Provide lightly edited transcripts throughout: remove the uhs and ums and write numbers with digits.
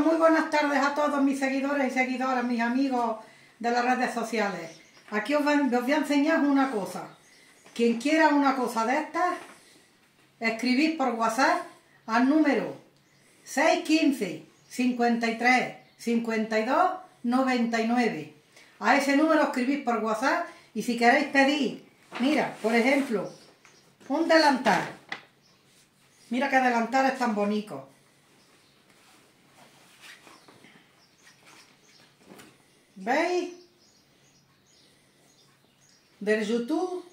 Hola, muy buenas tardes a todos mis seguidores y seguidoras, mis amigos de las redes sociales. Aquí os voy a enseñar una cosa. Quien quiera una cosa de estas, escribid por WhatsApp al número 615-53-52-99. A ese número escribís por WhatsApp y si queréis pedir, mira, por ejemplo, un delantal. Mira qué delantales tan bonitos. ¿Veis? Del YouTube.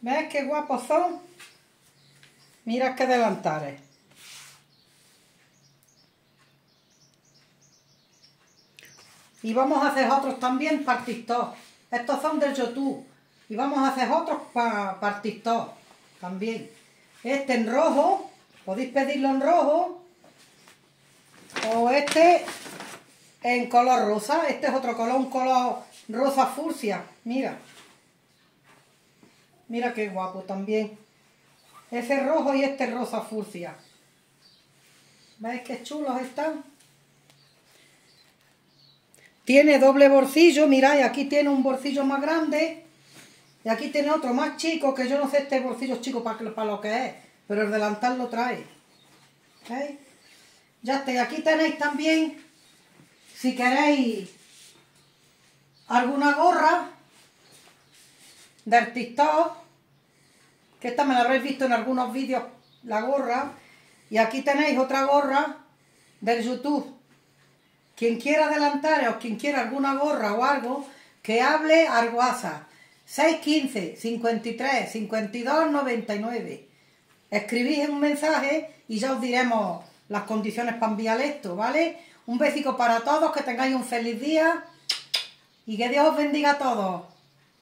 ¿Veis qué guapos son? Mira qué delantales. Y vamos a hacer otros también para TikTok. Estos son del YouTube. Y vamos a hacer otros para TikTok también. Este en rojo. Podéis pedirlo en rojo. O este en color rosa. Este es otro color. Un color rosa fucsia. Mira. Mira qué guapo también. Ese rojo y este rosa fucsia. ¿Veis qué chulos están? Tiene doble bolsillo, mirad, aquí tiene un bolsillo más grande y aquí tiene otro más chico, que yo no sé este bolsillo es chico para lo que es, pero el delantal lo trae. ¿Veis? Ya está, y aquí tenéis también, si queréis, alguna gorra del TikTok, que esta me la habréis visto en algunos vídeos, la gorra, y aquí tenéis otra gorra del YouTube. Quien quiera adelantar o quien quiera alguna gorra o algo, que hable al WhatsApp 615-53-52-99. Escribís un mensaje y ya os diremos las condiciones para enviar esto, ¿vale? Un besito para todos, que tengáis un feliz día y que Dios os bendiga a todos.